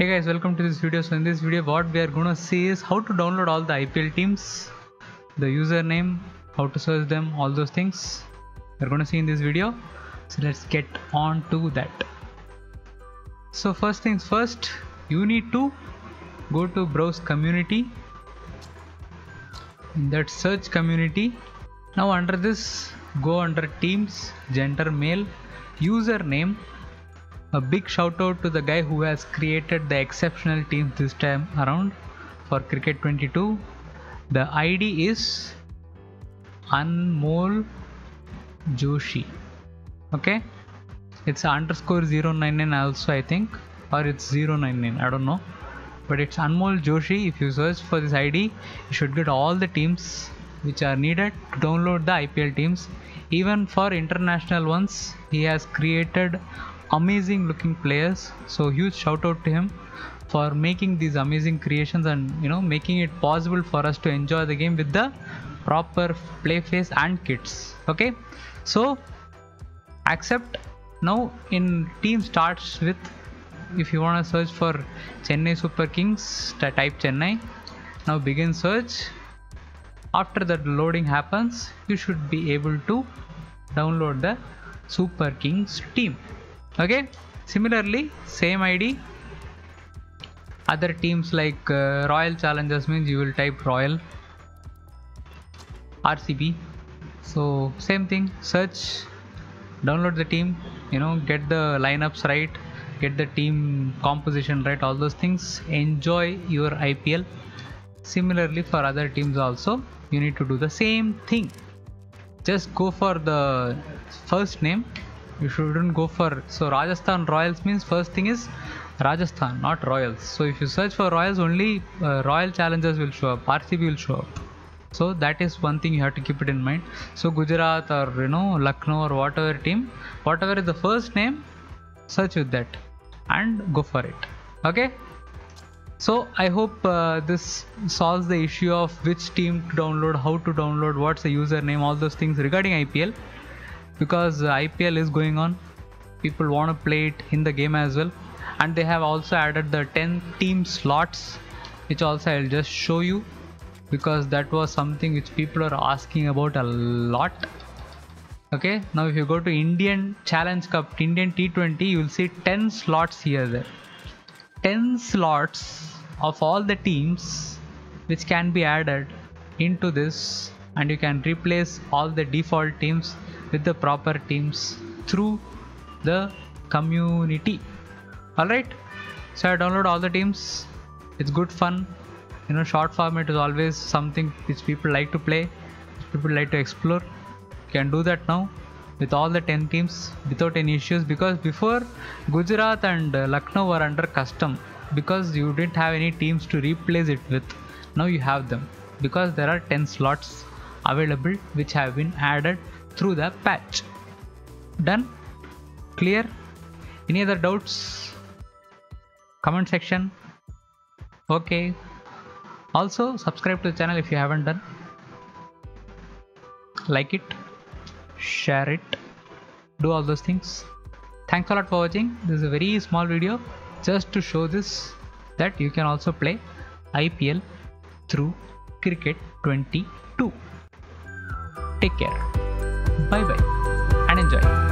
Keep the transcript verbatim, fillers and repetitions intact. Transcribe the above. Hey guys, welcome to this video. So in this video what we are gonna see is how to download all the I P L teams, the username, how to search them, all those things we're gonna see in this video. So let's get on to that. So first things first, you need to go to browse community. In that, search community. Now under this, go under teams, gender male, username. A big shout out to the guy who has created the exceptional team this time around for Cricket twenty-two. The I D is Anmol Joshi. Okay, it's underscore zero nine nine also, I think, or it's zero nine nine, I don't know, but it's Anmol Joshi. If you search for this I D, you should get all the teams which are needed to download the I P L teams. Even for international ones, he has created amazing looking players, so huge shout out to him for making these amazing creations and, you know, making it possible for us to enjoy the game with the proper play face and kits. Okay, so accept. Now in team starts with, if you want to search for Chennai Super Kings, type Chennai. Now begin search. After that loading happens, you should be able to download the Super Kings team. Okay, similarly same I D, other teams like uh, Royal Challengers, means you will type Royal R C B. So same thing, search, download the team, you know, get the lineups right, get the team composition right, all those things, enjoy your I P L. Similarly for other teams also, you need to do the same thing. Just go for the first name. You shouldn't go for, so Rajasthan Royals means first thing is Rajasthan, not Royals. So if you search for Royals, only uh, Royal Challengers will show up, R C B will show up. So that is one thing you have to keep it in mind. So Gujarat or, you know, Lucknow or whatever team, whatever is the first name, search with that and go for it. Okay, so I hope uh, this solves the issue of which team to download, how to download, what's the username, all those things regarding I P L. Because I P L is going on, people want to play it in the game as well, and they have also added the ten team slots, which also I'll just show you, because that was something which people are asking about a lot. Okay, now if you go to Indian Challenge Cup, Indian T twenty, you will see ten slots here, there, ten slots of all the teams which can be added into this, and you can replace all the default teams with the proper teams through the community. Alright, so I download all the teams. It's good fun, you know, short format is always something which people like to play, which people like to explore. You can do that now with all the ten teams without any issues, because before Gujarat and Lucknow were under custom because you didn't have any teams to replace it with. Now you have them because there are ten slots available which have been added through the patch. Done, clear. Any other doubts, comment section. Okay, also subscribe to the channel if you haven't done. Like it, share it, do all those things. Thanks a lot for watching. This is a very small video just to show this, that you can also play I P L through Cricket twenty-two. Take care. Bye bye and enjoy.